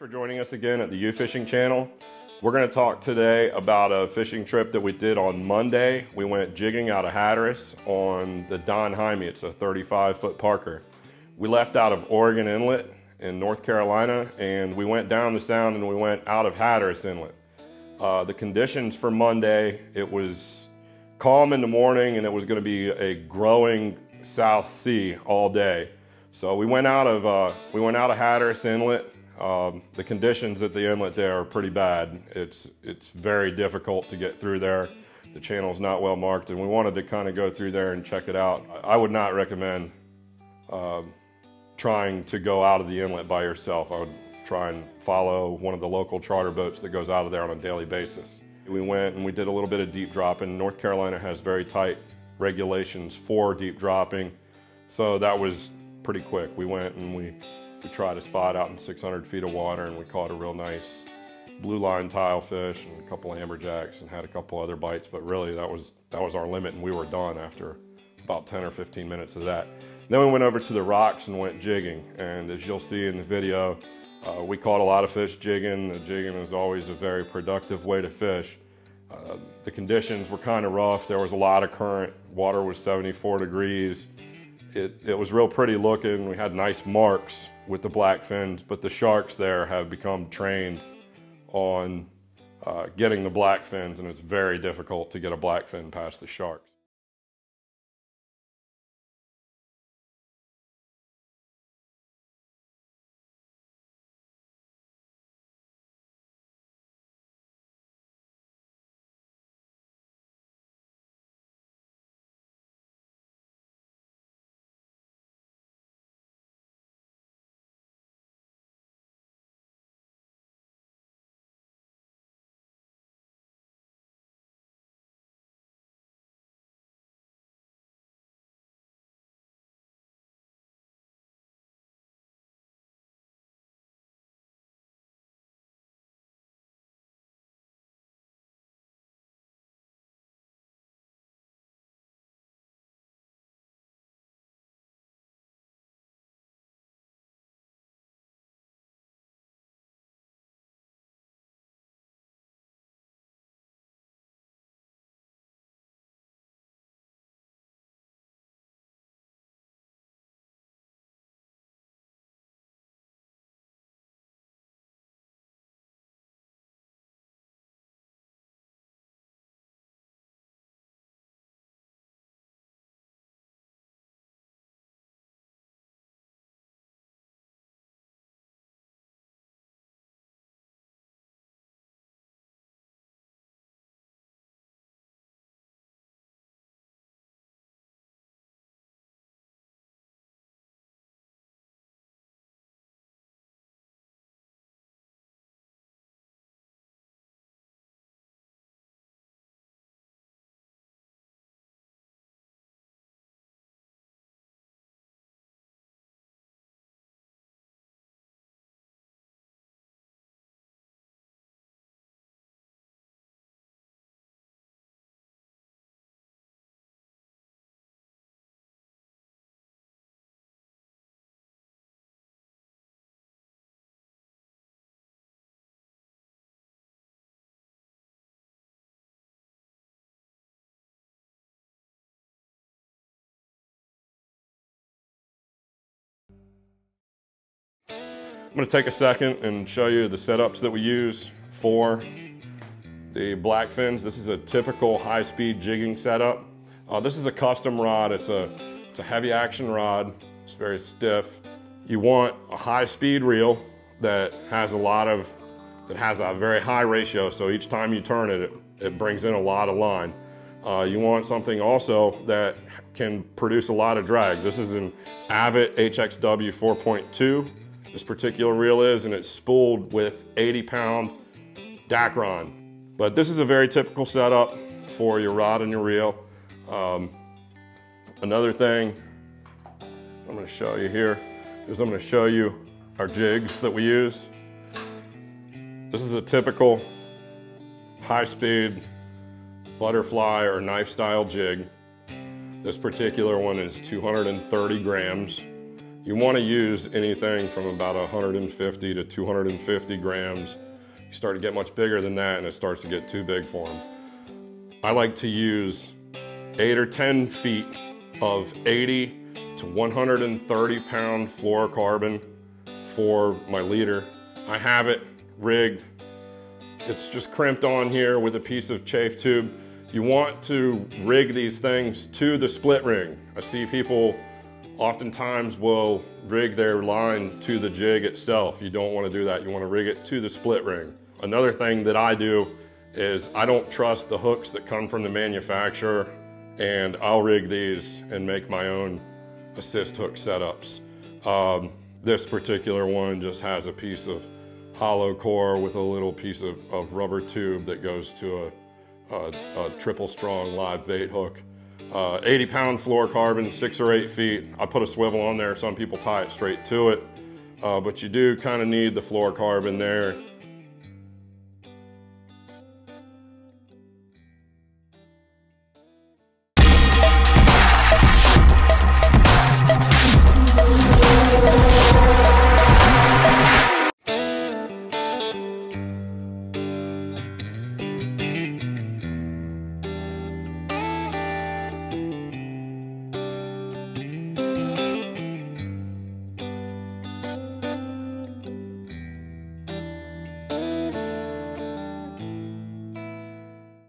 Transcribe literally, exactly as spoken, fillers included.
for joining us again at the U Fishing Channel. We're going to talk today about a fishing trip that we did on Monday. We went jigging out of Hatteras on the Don Jaime. It's a thirty-five foot Parker. We left out of Oregon Inlet in North Carolina, and we went down the sound and we went out of Hatteras Inlet. Uh, the conditions for Monday, it was calm in the morning and it was going to be a growing South Sea all day. So we went out of, uh, we went out of Hatteras Inlet. Um, the conditions at the inlet there are pretty bad. It's, it's very difficult to get through there. The channel's not well marked, and we wanted to kind of go through there and check it out. I would not recommend uh, trying to go out of the inlet by yourself. I would try and follow one of the local charter boats that goes out of there on a daily basis. We went and we did a little bit of deep dropping. North Carolina has very tight regulations for deep dropping, so that was pretty quick. We went and we, we tried a spot out in six hundred feet of water, and we caught a real nice blue line tile fish and a couple amberjacks, and had a couple other bites, but really that was, that was our limit, and we were done after about ten or fifteen minutes of that. And then we went over to the rocks and went jigging, and as you'll see in the video, uh, we caught a lot of fish jigging. The jigging is always a very productive way to fish. Uh, the conditions were kind of rough. There was a lot of current. Water was seventy-four degrees. It, it was real pretty looking. We had nice marks with the black fins, but the sharks there have become trained on uh, getting the black fins, and it's very difficult to get a black fin past the sharks. I'm going to take a second and show you the setups that we use for the black fins. This is a typical high-speed jigging setup. Uh, this is a custom rod. It's a, it's a heavy action rod. It's very stiff. You want a high-speed reel that has a lot of, that has a very high ratio, so each time you turn it, it, it brings in a lot of line. Uh, you want something also that can produce a lot of drag. This is an Avid H X W four point two. This particular reel is, and it's spooled with eighty pound Dacron. But this is a very typical setup for your rod and your reel. Um, another thing I'm gonna show you here is I'm gonna show you our jigs that we use. This is a typical high-speed butterfly or knife style jig. This particular one is two hundred thirty grams. You want to use anything from about one hundred fifty to two hundred fifty grams. You start to get much bigger than that and it starts to get too big for them. I like to use eight or ten feet of eighty to one hundred thirty pound fluorocarbon for my leader. I have it rigged. It's just crimped on here with a piece of chafe tube. You want to rig these things to the split ring. I see people oftentimes will rig their line to the jig itself. You don't want to do that. You want to rig it to the split ring. Another thing that I do is I don't trust the hooks that come from the manufacturer, and I'll rig these and make my own assist hook setups. Um, this particular one just has a piece of hollow core with a little piece of, of rubber tube that goes to a, a, a triple strong live bait hook. Uh, eighty pound fluorocarbon, six or eight feet. I put a swivel on there. Some people tie it straight to it, uh, but you do kind of need the fluorocarbon there.